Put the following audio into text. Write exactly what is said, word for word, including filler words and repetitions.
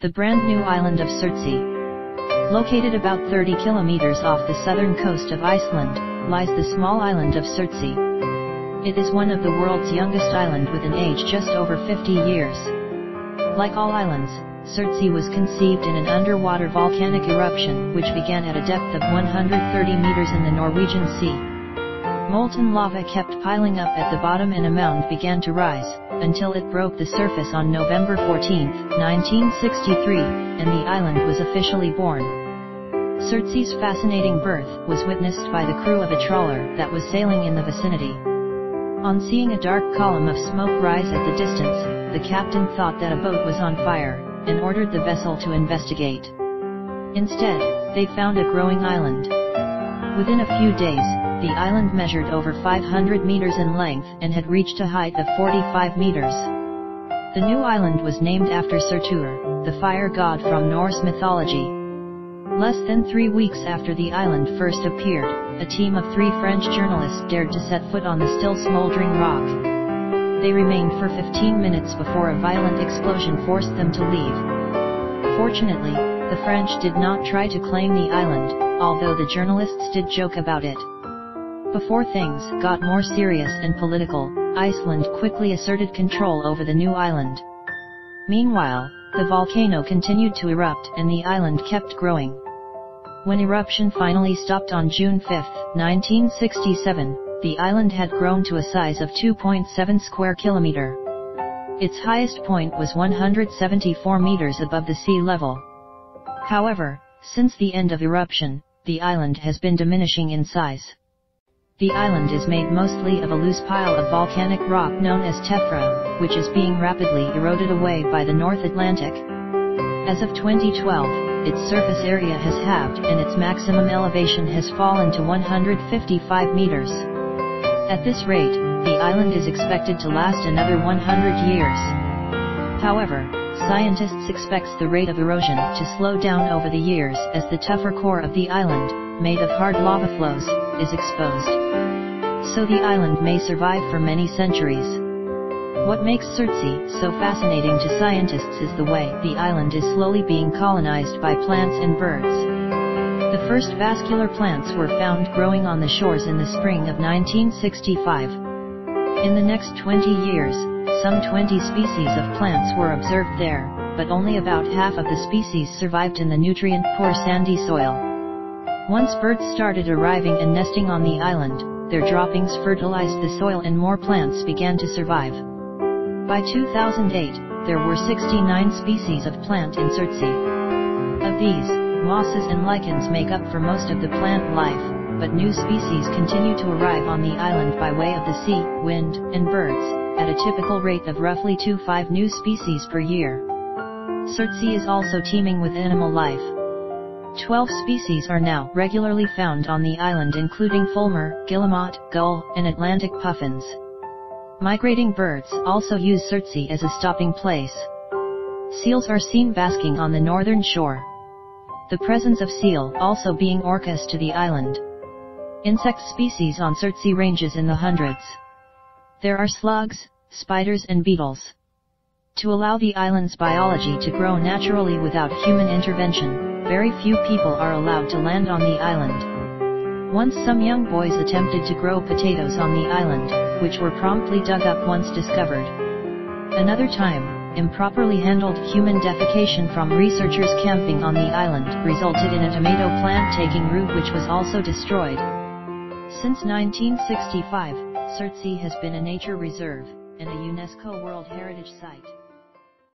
the brand new island of Surtsey. Located about thirty kilometers off the southern coast of Iceland, lies the small island of Surtsey. It is one of the world's youngest island with an age just over fifty years. Like all islands, Surtsey was conceived in an underwater volcanic eruption which began at a depth of one hundred thirty meters in the Norwegian Sea. Molten lava kept piling up at the bottom and a mound began to rise, until it broke the surface on November fourteenth, nineteen sixty-three, and the island was officially born. Surtsey's fascinating birth was witnessed by the crew of a trawler that was sailing in the vicinity. On seeing a dark column of smoke rise at the distance, the captain thought that a boat was on fire, and ordered the vessel to investigate. Instead, they found a growing island. Within a few days, the island measured over five hundred meters in length and had reached a height of forty-five meters. The new island was named after Surtur, the fire god from Norse mythology. Less than three weeks after the island first appeared, a team of three French journalists dared to set foot on the still smoldering rock. They remained for fifteen minutes before a violent explosion forced them to leave. Fortunately, the French did not try to claim the island, although the journalists did joke about it. Before things got more serious and political, Iceland quickly asserted control over the new island. Meanwhile, the volcano continued to erupt and the island kept growing. When eruption finally stopped on June fifth, nineteen sixty-seven, the island had grown to a size of two point seven square kilometer. Its highest point was one hundred seventy-four meters above the sea level. However, since the end of eruption, the island has been diminishing in size. The island is made mostly of a loose pile of volcanic rock known as tephra, which is being rapidly eroded away by the North Atlantic. As of twenty twelve, its surface area has halved and its maximum elevation has fallen to one hundred fifty-five meters. At this rate, the island is expected to last another one hundred years. However, scientists expect the rate of erosion to slow down over the years as the tougher core of the island, made of hard lava flows, is exposed. So the island may survive for many centuries. What makes Surtsey so fascinating to scientists is the way the island is slowly being colonized by plants and birds. The first vascular plants were found growing on the shores in the spring of nineteen sixty-five. In the next twenty years, some twenty species of plants were observed there, but only about half of the species survived in the nutrient-poor sandy soil. Once birds started arriving and nesting on the island, their droppings fertilized the soil and more plants began to survive. By two thousand eight, there were sixty-nine species of plant in Surtsey. Of these, mosses and lichens make up for most of the plant life, but new species continue to arrive on the island by way of the sea, wind, and birds, at a typical rate of roughly two to five new species per year. Surtsey is also teeming with animal life. twelve species are now regularly found on the island including fulmar, guillemot, gull, and Atlantic puffins. Migrating birds also use Surtsey as a stopping place. Seals are seen basking on the northern shore. The presence of seal also being orcas to the island. Insect species on Surtsey ranges in the hundreds. There are slugs, spiders and beetles. To allow the island's biology to grow naturally without human intervention, very few people are allowed to land on the island. Once some young boys attempted to grow potatoes on the island, which were promptly dug up once discovered. Another time, improperly handled human defecation from researchers camping on the island resulted in a tomato plant taking root which was also destroyed. Since nineteen sixty-five, Surtsey has been a nature reserve, and a UNESCO World Heritage Site.